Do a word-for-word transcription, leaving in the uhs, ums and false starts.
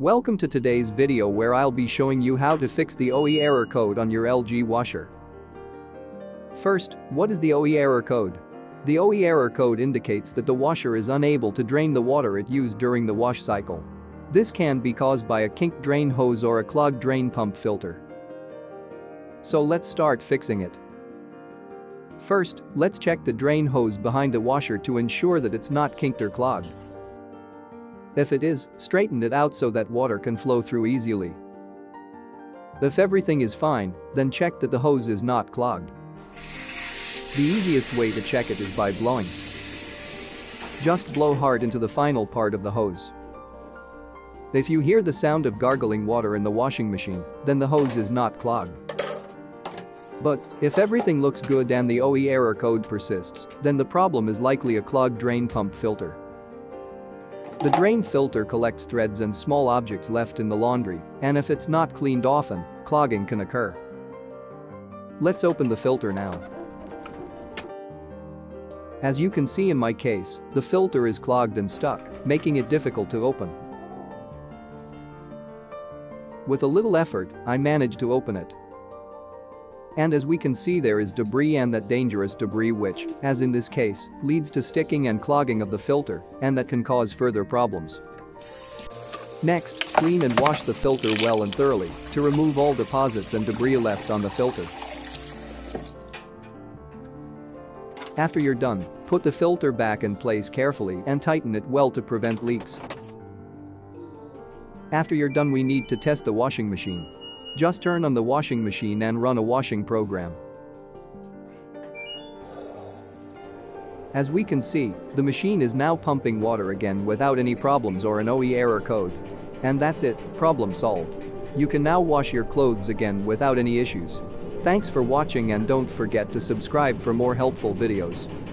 Welcome to today's video where I'll be showing you how to fix the O E error code on your L G washer. First, what is the O E error code? The O E error code indicates that the washer is unable to drain the water it used during the wash cycle. This can be caused by a kinked drain hose or a clogged drain pump filter. So let's start fixing it. First, let's check the drain hose behind the washer to ensure that it's not kinked or clogged. If it is, straighten it out so that water can flow through easily. If everything is fine, then check that the hose is not clogged. The easiest way to check it is by blowing. Just blow hard into the final part of the hose. If you hear the sound of gargling water in the washing machine, then the hose is not clogged. But if everything looks good and the O E error code persists, then the problem is likely a clogged drain pump filter. The drain filter collects threads and small objects left in the laundry, and if it's not cleaned often, clogging can occur. Let's open the filter now. As you can see in my case, the filter is clogged and stuck, making it difficult to open. With a little effort, I managed to open it. And as we can see, there is debris, and that dangerous debris which, as in this case, leads to sticking and clogging of the filter, and that can cause further problems. Next, clean and wash the filter well and thoroughly to remove all deposits and debris left on the filter. After you're done, put the filter back in place carefully and tighten it well to prevent leaks. After you're done, we need to test the washing machine. Just turn on the washing machine and run a washing program. As we can see, the machine is now pumping water again without any problems or an O E error code. And that's it, problem solved. You can now wash your clothes again without any issues. Thanks for watching, and don't forget to subscribe for more helpful videos.